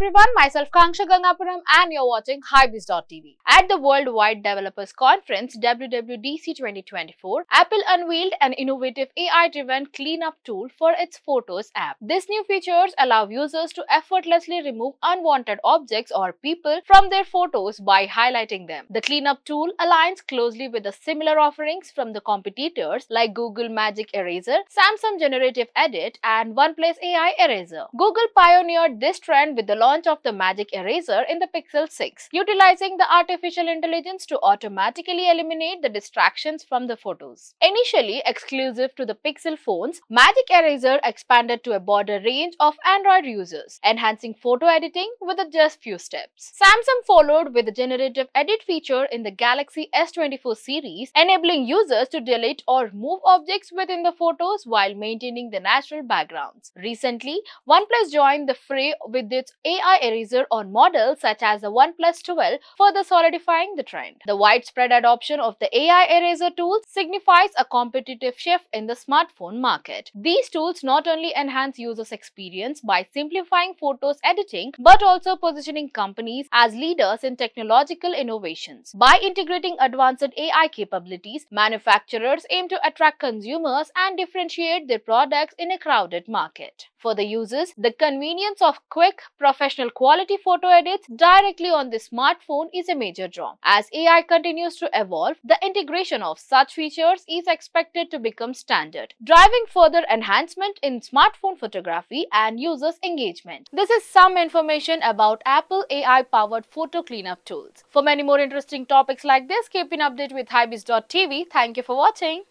everyone, myself Kangsha Gangapuram and you're watching Hybiz.tv. At the Worldwide Developers Conference WWDC 2024, Apple unveiled an innovative AI-driven cleanup tool for its Photos app. These new features allow users to effortlessly remove unwanted objects or people from their photos by highlighting them. The cleanup tool aligns closely with the similar offerings from the competitors like Google Magic Eraser, Samsung Generative Edit, and OnePlus AI Eraser. Google pioneered this trend with the launch of the Magic Eraser in the Pixel 6, utilizing the artificial intelligence to automatically eliminate the distractions from the photos. Initially exclusive to the Pixel phones, Magic Eraser expanded to a broader range of Android users, enhancing photo editing with just few steps. Samsung followed with the Generative Edit feature in the Galaxy S24 series, enabling users to delete or move objects within the photos while maintaining the natural backgrounds. Recently, OnePlus joined the fray with its AI Eraser on models such as the OnePlus 12, further solidifying the trend. The widespread adoption of the AI Eraser tools signifies a competitive shift in the smartphone market. These tools not only enhance users' experience by simplifying photos editing, but also positioning companies as leaders in technological innovations. By integrating advanced AI capabilities, manufacturers aim to attract consumers and differentiate their products in a crowded market. For the users, the convenience of quick, professional quality photo edits directly on the smartphone is a major draw. As AI continues to evolve, the integration of such features is expected to become standard, driving further enhancement in smartphone photography and users' engagement. This is some information about Apple AI-powered photo cleanup tools. For many more interesting topics like this, keep in update with Hybiz.tv. Thank you for watching.